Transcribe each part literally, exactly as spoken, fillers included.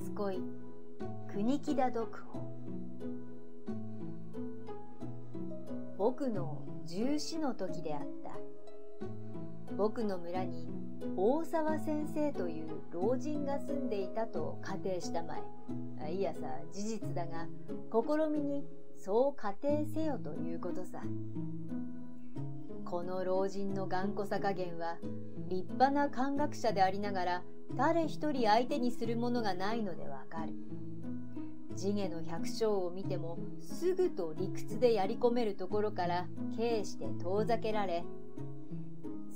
初恋国木田読歩。僕の十四の時であった。僕の村に大沢先生という老人が住んでいたと仮定したまえ。いやさ、事実だが試みにそう仮定せよということさ。この老人の頑固さ加減は立派な漢学者でありながら誰一人相手にするものがないのでわかる。地毛の百姓を見てもすぐと理屈でやり込めるところから軽して遠ざけられ、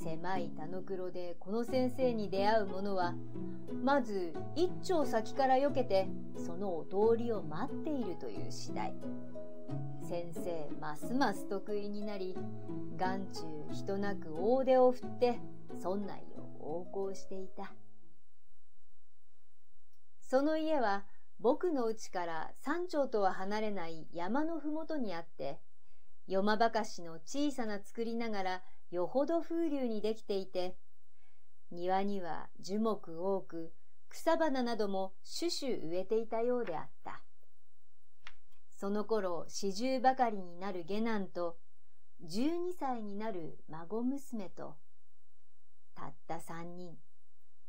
狭い田の黒でこの先生に出会う者はまず一丁先からよけてそのお通りを待っているという次第。先生ますます得意になり、眼中人なく大手を振って村内を横行していた。その家は僕の家から山頂とは離れない山のふもとにあって、夜間ばかしの小さな造りながらよほど風流にできていて、庭には樹木多く草花なども種々植えていたようであった。その頃四十ばかりになる下男と十二歳になる孫娘と、たった三人。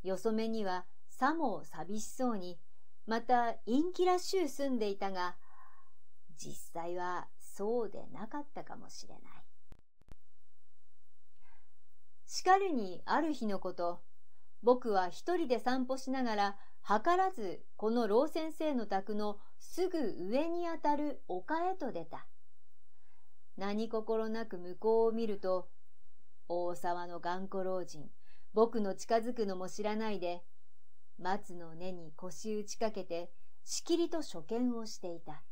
よそめにはさも寂しそうに、また陰気らしゅう住んでいたが、実際はそうでなかったかもしれない。しかるにある日のこと、僕は一人で散歩しながら計らずこの老先生の宅のすぐ上にあたる丘へと出た。何心なく向こうを見ると、大沢の頑固老人、僕の近づくのも知らないで松の根に腰打ちかけてしきりと書見をしていた。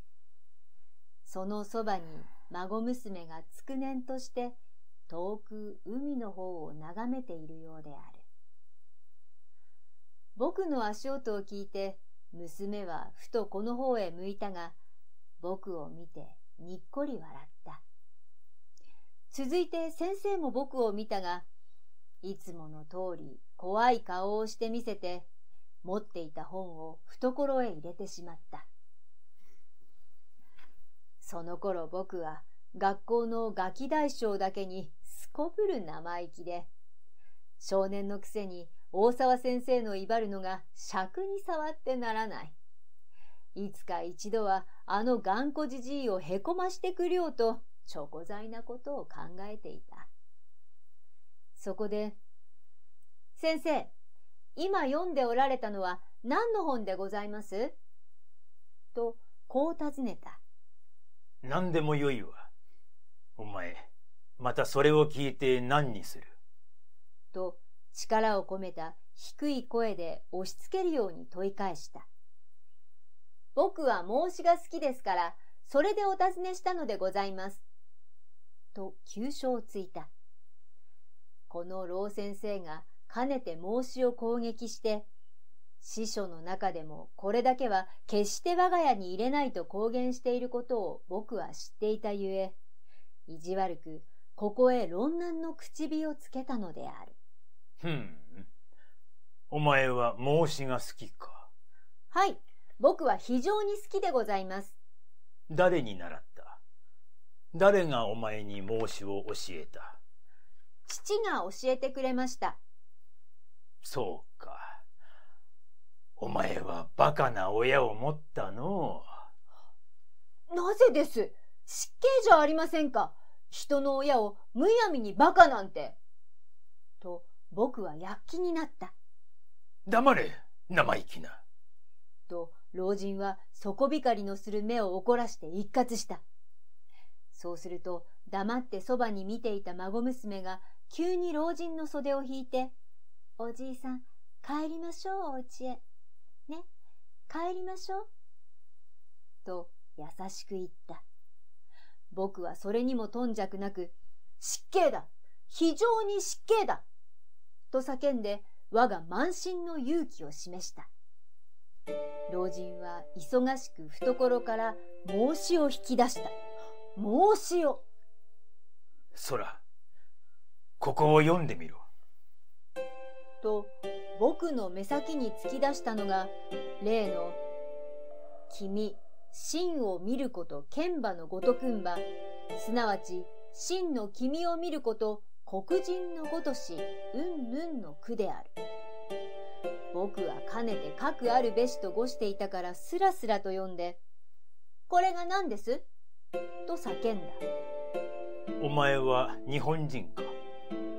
そのそばに孫娘がつくねんとして遠く海の方を眺めているようである。僕の足音を聞いて娘はふとこの方へ向いたが、僕を見てにっこり笑った。続いて先生も僕を見たが、いつもの通り怖い顔をしてみせて、持っていた本を懐へ入れてしまった。その頃僕は学校のガキ大将だけにすこぶる生意気で、少年のくせに大沢先生の威張るのが尺に触ってならない。いつか一度はあの頑固じじいをへこましてくるようとちょこざいなことを考えていた。そこで、先生、今読んでおられたのは何の本でございますとこう尋ねた。何でもよいわ。お前、またそれを聞いて何にすると力を込めた低い声で押し付けるように問い返した。僕は孟子が好きですから、それでお尋ねしたのでございます。と急所をついた。この老先生がかねて孟子を攻撃して、師書の中でもこれだけは決して我が家に入れないと公言していることを僕は知っていたゆえ、意地悪くここへ論難の口火をつけたのである。ふん、お前は孟子が好きか。はい、僕は非常に好きでございます。誰に習った？誰がお前に孟子を教えた？父が教えてくれました。そうか。お前はバカな親を持ったの。なぜです？失敬じゃありませんか。人の親をむやみにバカなんて。と僕は躍起になった。黙れ、生意気な。と老人は底光りのする目を怒らして一喝した。そうすると黙ってそばに見ていた孫娘が急に老人の袖を引いて、おじいさん、帰りましょうお家へ。ね、帰りましょう。と優しく言った。僕はそれにも頓着なく、失敬だ、非常に失敬だと叫んで我が満身の勇気を示した。老人は忙しく懐から孟子を引き出した。孟子を。空、ここを読んでみろ。と僕の目先に突き出したのが例の「君真を見ること剣馬のごとくんば」すなわち真の君を見ること黒人のごとしうんぬんの句である。僕はかねてかくあるべしと語していたからすらすらと読んで「これが何です？」と叫んだ。お前は日本人か。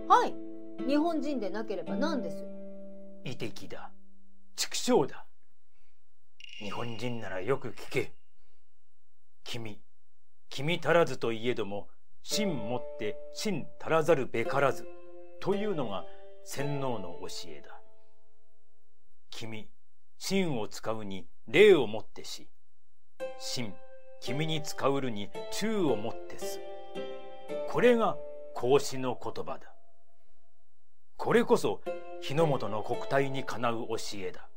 はい、日本人でなければ何です。異敵だ、畜生だ。日本人ならよく聞け。君君足らずといえども真もって真足らざるべからずというのが洗脳の教えだ。君真を使うに礼をもってし、真君に使うるに忠をもってす。これが孔子の言葉だ。これこそ日の本の国体にかなう教えだ。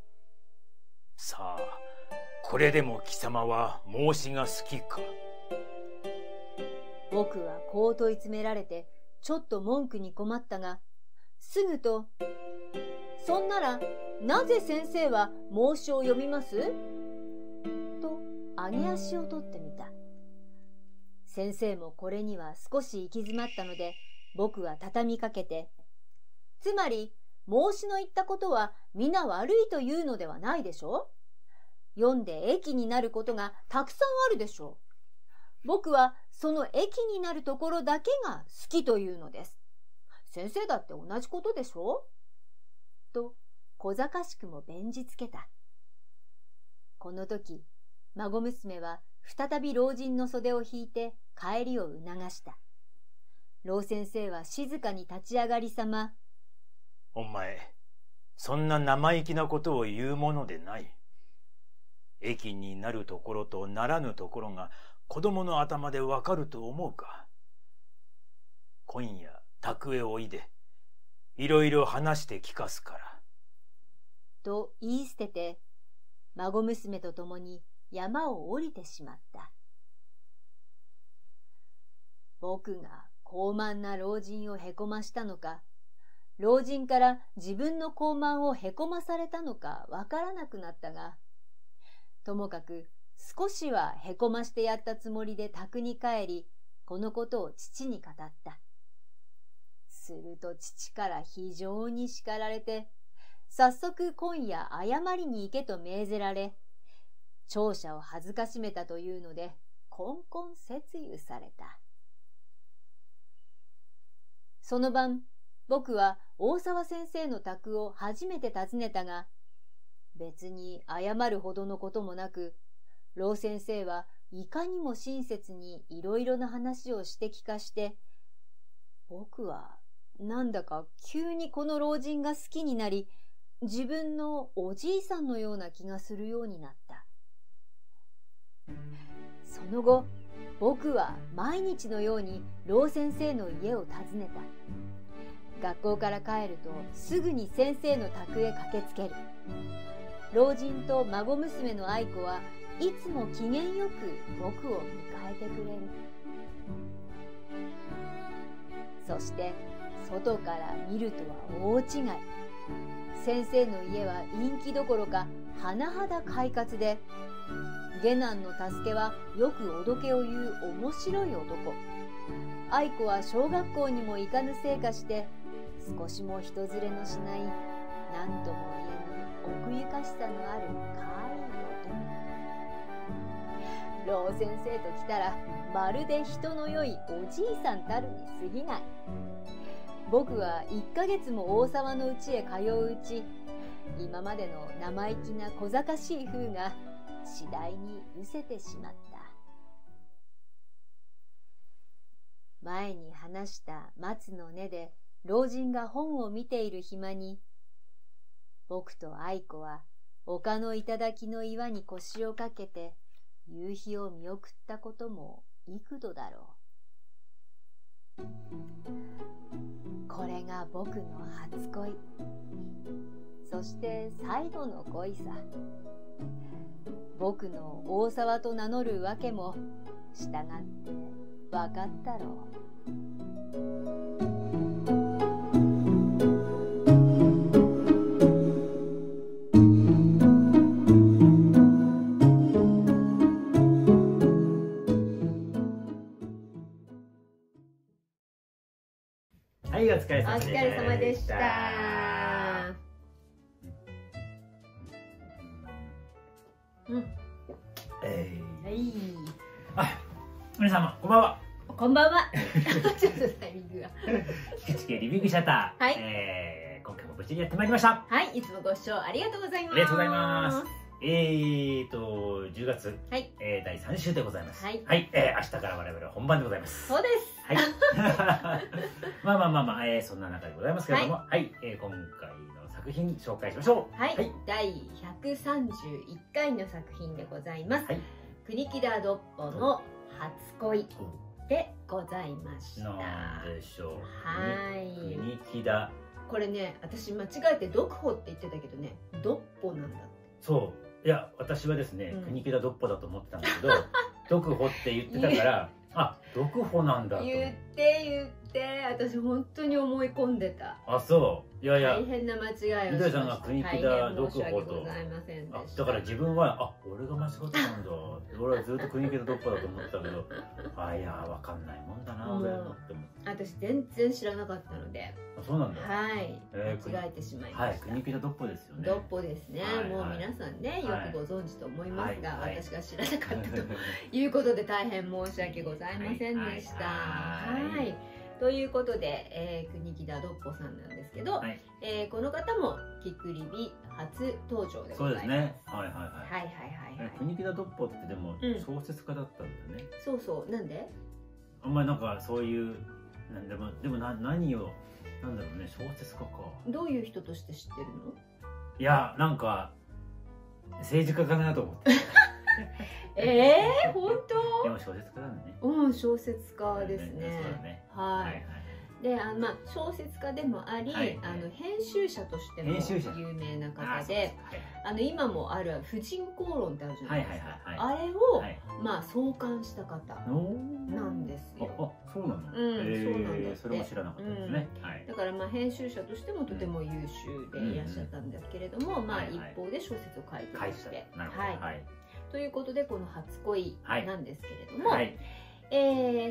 さあ、これでも貴様は孟子が好きか。僕はこう問い詰められてちょっと文句に困ったが、すぐと「そんならなぜ先生は孟子を読みます？」と揚げ足を取ってみた。先生もこれには少し行き詰まったので、僕は畳みかけて、つまり孟子の言ったことは皆悪いというのではないでしょう。読んで益になることがたくさんあるでしょう。僕はその益になるところだけが好きというのです。先生だって同じことでしょう、と小賢しくも弁じつけた。この時孫娘は再び老人の袖を引いて帰りを促した。老先生は静かに立ち上がりさま。お前、そんな生意気なことを言うものでない。益になるところとならぬところが子供の頭でわかると思うか。今夜、宅へおいで。いろいろ話して聞かすから。と言い捨てて、孫娘と共に、山を降りてしまった。僕が高慢な老人をへこましたのか、老人から自分の高慢をへこまされたのかわからなくなったが、ともかく少しはへこましてやったつもりで宅に帰り、このことを父に語った。すると父から非常に叱られて、早速今夜謝りに行けと命ぜられ、聴者を恥ずかしめたというので、こんこん節憂された。その晩、僕は大沢先生の宅を初めて訪ねたが、別に謝るほどのこともなく、老先生はいかにも親切にいろいろな話をして聞かして、僕はなんだか急にこの老人が好きになり、自分のおじいさんのような気がするようになった。その後、僕は毎日のように老先生の家を訪ねた。学校から帰るとすぐに先生の宅へ駆けつける。老人と孫娘の愛子はいつも機嫌よく僕を迎えてくれる。そして外から見るとは大違い。先生の家は陰気どころか甚だ快活で、下男の助けはよくおどけを言う面白い男、愛子は小学校にも行かぬせいかして少しも人連れのしない、何とも言えぬ奥ゆかしさのある可愛い男。老先生と来たらまるで人の良いおじいさんたるに過ぎない。僕はいっかげつも大沢のうちへ通ううち、今までの生意気な小賢しい風が次第に失せてしまった。前に話した松の根で老人が本を見ている暇に、僕と愛子は丘の頂の岩に腰をかけて夕日を見送ったことも幾度だろう。これが僕の初恋、そして最後の恋さ。僕の大沢と名乗るわけも従ってわかったろう。疲れ様でした。うん、えー、はい、あ、皆様こんばんは。こんばんは。ちょっとタイミングが。菊池家リビングシャター。はい、えー、今回も無事にやってまいりました。はい、いつもご視聴ありがとうございます。ありがとうございます。えーと、じゅうがつ、はい、えー、だいさん週でございます。はい、はい、えー、明日から我々は本番でございます。そうです。はい。まあまあまあまあ、えー、そんな中でございますけれども、はい、はい、えー、今回の作品紹介しましょう。はい、はい、だいひゃくさんじゅういっかいの作品でございます。はい、国木田独歩の初恋でございました。なんでしょう。はい。国木田。これね、私間違えて独歩って言ってたけどね、独歩なんだって。そう。いや、私はですね、うん、国木田独歩だと思ってたんだけど、独歩って言ってたから、あ、独歩なんだと。言って言って、私本当に思い込んでた。あ、そう。いやいや。大変な間違いをしました。みどりさんが国木田独歩と。だから自分は、あ、俺が間違ったんだ。俺はずっと国木田独歩だと思ってたけど、あ、いや、わかんないもんだな、俺はって思って。私全然知らなかったので。あ、そうなんだ。はい。間違えてしまいました。はい、国木田独歩ですよね。独歩ですね。もう皆さんね、よくご存知と思いますが、私が知らなかったということで大変申し訳ございませんでした。はい。ということで、えー、国木田独歩さんなんですけど、はい、えー、この方もキクリビ初登場でございます。そうですね。はいはいはい。はいはいはい、はい。国木田独歩ってでも小説家だったんだよね。うん、そうそう。なんで？あんまりなんかそういうなんでもでもな何をなんだろうね、小説家か。どういう人として知ってるの？いや、なんか政治家かなと思って。ええー、本当。でも小説家なんだね。うん、小説家ですね。はい。で、あ、まあ、小説家でもあり、はい、あの編集者としても有名な方で。あの今もある婦人公論ってあるじゃないですか。あれを、はい、まあ創刊した方なんですよ。あ、そうなの。うん、そうなんです。それも知らなかったですね。だからまあ編集者としてもとても優秀でいらっしゃったんですけれども、まあ一方で小説を書いてまして。はい。ということでこの初恋なんですけれども、はいはい、え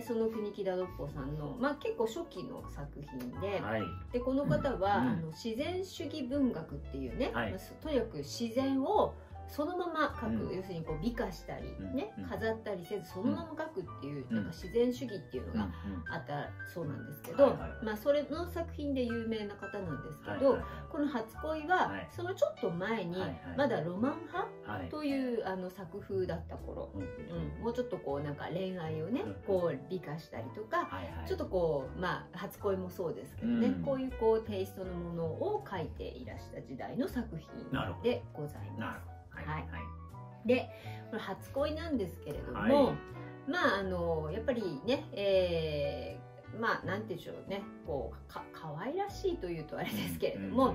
ー、その国木田独歩さんの、まあ、結構初期の作品で、はい、でこの方は、うん、あの自然主義文学っていうね、はい、とにかく自然をそのまま書く、うん、要するにこう美化したり、ね、うん、飾ったりせずそのまま書くっていう、うん、なんか自然主義っていうのがあったそうなんですけど、それの作品で有名な方なんですけど、この「初恋」はそのちょっと前にまだロマン派というあの作風だった頃、うん、もうちょっとこうなんか恋愛をねこう美化したりとか、ちょっとこうまあ初恋もそうですけどね、うん、こういうこうテイストのものを書いていらした時代の作品でございます。はい、でこれ初恋なんですけれども、はい、まああのやっぱりね、えー、まあ何て言うんでしょうね、こう か, かわいらしいというとあれですけれども、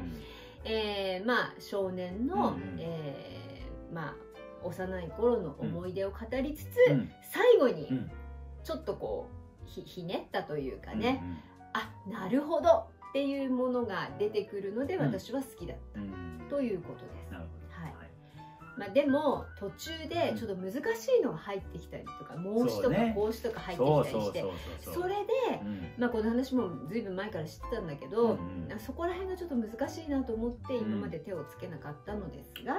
えー、まあ少年の、うんうん、えー、まあ幼い頃の思い出を語りつつ、うんうん、最後にちょっとこう ひ, ひねったというかね、うんうん、あ、なるほどっていうものが出てくるので私は好きだった、うん、ということです。まあでも途中でちょっと難しいのが入ってきたりとか、孟子とか孔子とか入ってきたりして、それでまあこの話もずいぶん前から知ってたんだけど、そこら辺がちょっと難しいなと思って今まで手をつけなかったのですが、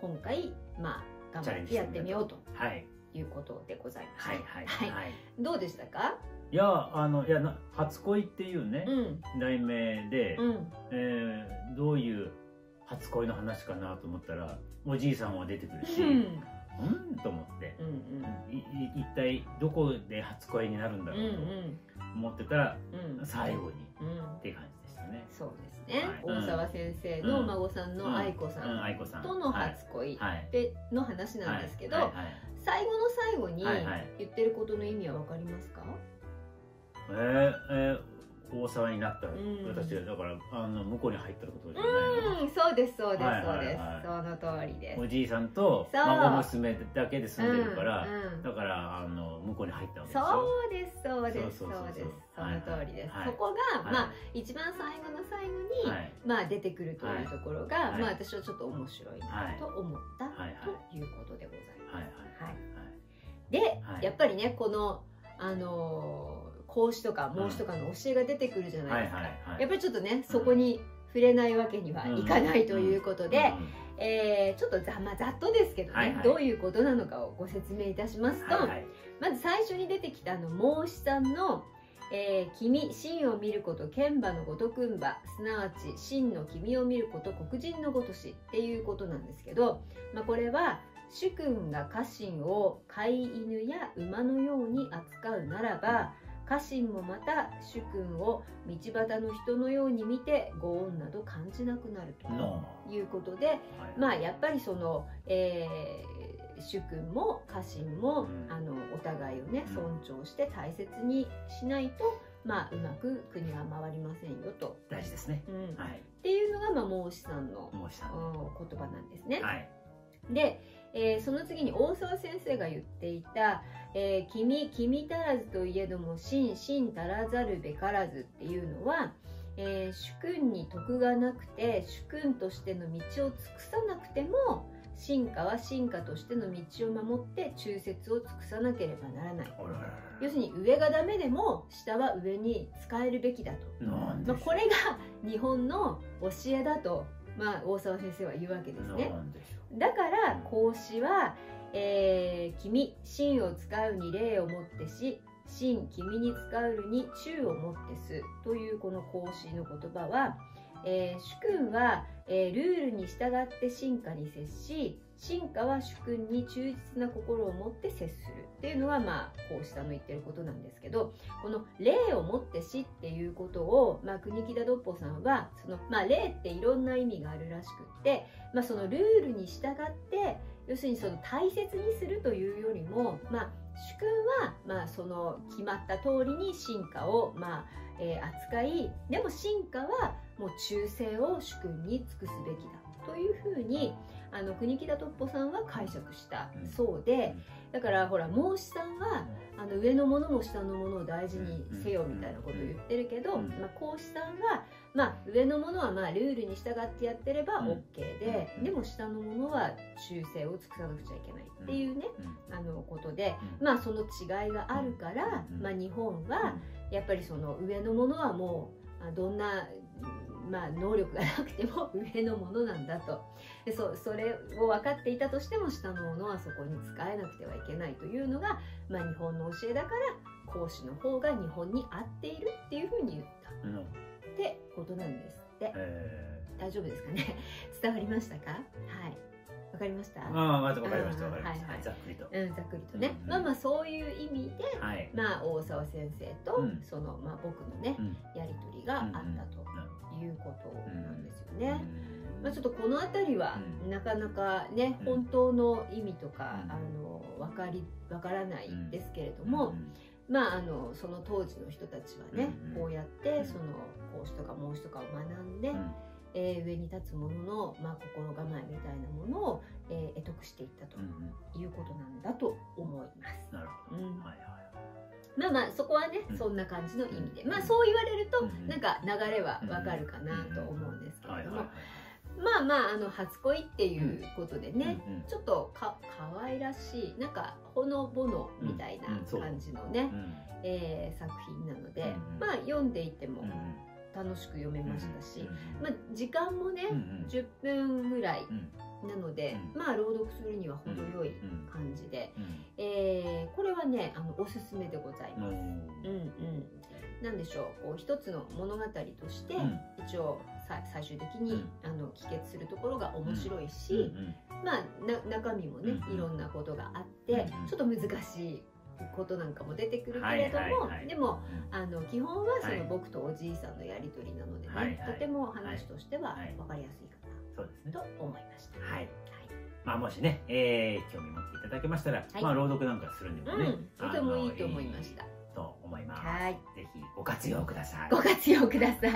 今回まあ頑張ってやってみようということでございました。どうでしたか？いや、あのいやな初恋っていうね題名で、えどういう初恋の話かなと思ったらおじいさんは出てくるし、うんと思って一体どこで初恋になるんだろうと思ってたら最後にっていう感じでしたね。そうですね。大沢先生のお孫さんの愛子さんとの初恋の話なんですけど、最後の最後に言ってることの意味は分かりますか？ええ、大沢になった私はだから、あの向こうに入ったことじゃない。うん、そうですそうですそうです、その通りです。おじいさんと孫娘だけで住んでるから、だからあの向こうに入ったわけですよ。そうですそうですそうです、その通りです。そこがまあ一番最後の最後にまあ出てくるというところが、まあ私はちょっと面白いなと思ったということでございます。でやっぱりね、このあの孔子とか孟子とかの教えが出てくるじゃないですか。やっぱりちょっとね、そこに触れないわけにはいかないということで、えー、ちょっとざ、まあ、ざっとですけどね、はいはい、どういうことなのかをご説明いたしますと、はいはい、まず最初に出てきたあの孟子さんの「えー、君真を見ること剣馬のごとくんば」すなわち「真の君を見ること黒人のごとし」っていうことなんですけど、まあ、これは主君が家臣を飼い犬や馬のように扱うならば、家臣もまた主君を道端の人のように見てご恩など感じなくなるということで、まあやっぱりその、えー、主君も家臣も、うん、あのお互いをね尊重して大切にしないと、まあ、うまく国は回りませんよと。大事ですね、うんはい、っていうのが、まあ、孟子さんの言葉なんですね。はい、でえー、その次に大沢先生が言っていた「えー、君君たらずといえども真真たらざるべからず」っていうのは、えー、主君に徳がなくて主君としての道を尽くさなくても臣下は臣下としての道を守って忠節を尽くさなければならない。要するに上がダメでも下は上に使えるべきだと。まあ、これが日本の教えだと、まあ、大沢先生は言うわけですね。だから孔子は、えー、君真を使うに礼をもってし、真君に使うるに忠をもってすというこの孔子の言葉は、えー、主君は、えー、ルールに従って臣下に接し、臣下は主君に忠実な心を持って接するっていうのは、まあ、孔子さんの言ってることなんですけど、この「礼をもってし」っていうことを、まあ、国木田独歩さんはその、まあ、礼っていろんな意味があるらしくって、まあ、そのルールに従って要するにその大切にするというよりも、まあ、主君は、まあ、その決まった通りに臣下を、まあえー、扱い、でも臣下はもう忠誠を主君に尽くすべきだというふうにあの国木田独歩さんは解釈したそうで、だからほら孟子さんはあの上のものも下のものを大事にせよみたいなことを言ってるけど、まあ、孔子さんは、まあ、上のものはまあルールに従ってやってれば OK で、でも下のものは忠誠を尽くさなくちゃいけないっていうねあのことで、まあその違いがあるから、まあ、日本はやっぱりその上のものはもうどんなまあ能力がなくても上のものなんだと、で そ, それを分かっていたとしても下のものはそこに使えなくてはいけないというのが、まあ、日本の教えだから孔子の方が日本に合っているっていうふうに言った、うん、ってことなんですって、えー、大丈夫ですかね伝わりましたか？はい、わかりました。ああ、まずわかりました。わかりました。ざっくりと。うん、ざっくりとね。まあまあそういう意味で、まあ大沢先生とそのまあ僕のねやり取りがあったということなんですよね。まあちょっとこのあたりはなかなかね本当の意味とかあのわかりわからないですけれども、まああのその当時の人たちはねこうやってその孔子とか孟子とかを学んで。えー、上に立つ者の、まあ、心構えみたいなものを、えー、得得していったということなんだと思います。なるほど。まあまあそこはね、うん、そんな感じの意味で、まあそう言われると、うん、なんか流れはわかるかなと思うんですけれども、まあまああの初恋っていうことでね、うんうん、ちょっとか可愛らしいなんかほのぼのみたいな感じのね、えー、作品なので、うん、まあ読んでいても。うん楽しく読めましたし、まあ、時間もねじゅっぷんぐらいなので、まあ、朗読するには程よい感じで、えー、これはねあのおすすめでございます。うんうん、なんでしょう、こう一つの物語として一応さ最終的にあの帰結するところが面白いし、まあ、な中身もねいろんなことがあってちょっと難しいことなんかも出てくるけれども、でもあの基本はその僕とおじいさんのやり取りなのでね、はい、とても話としては分かりやすいかな、はい、と思いました。はい、はい、まあもしね、えー、興味持っていただけましたら、はい、まあ朗読なんかするんでもね、うん、とてもいいと思いました。と思います。はい、ぜひご活用ください。ご活用ください。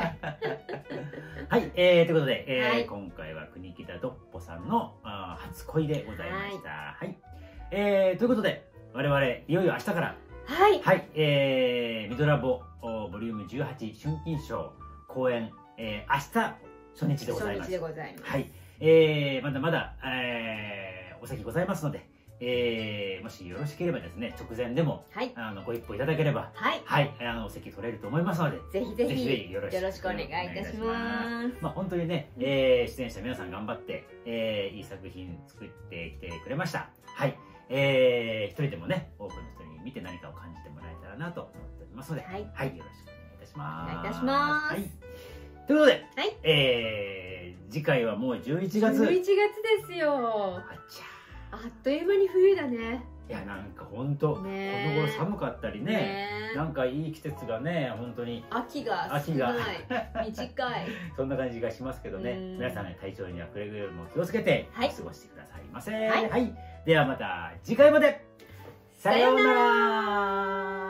はい、えー、ということで、えーはい、今回は国木田独歩さんのあ初恋でございました。はい、はい、えー、ということで。我々いよいよ明日からはい、はいえー、みどらぼボリュームじゅうはち春金賞公演、えー、明日初日でございます。はい、えー、まだまだ、えー、お席ございますので、えー、もしよろしければですね、直前でも、はい、あのご一報いただければ、はい、はい、あのお席取れると思いますので、ぜひぜひ、ぜひよろしくお願いいたします。まあ本当にね、えー、出演者皆さん頑張って、えー、いい作品作ってきてくれました。はい、えー、一人でもね、多くの人に見て何かを感じてもらえたらなと思っておりますので、はい、はい、よろしくお願いいたします。お願いいたします。はい、ということで、はい、えー、次回はもうじゅういちがつ。じゅういちがつですよ。あちゃ。あっという間に冬だね。いやなんか本当この頃寒かったりね、なんかいい季節がね、本当に秋が秋が短いそんな感じがしますけどね、皆さん体調にはくれぐれも気をつけてお過ごしてくださいませ。はい、ではまた次回まで、さようなら。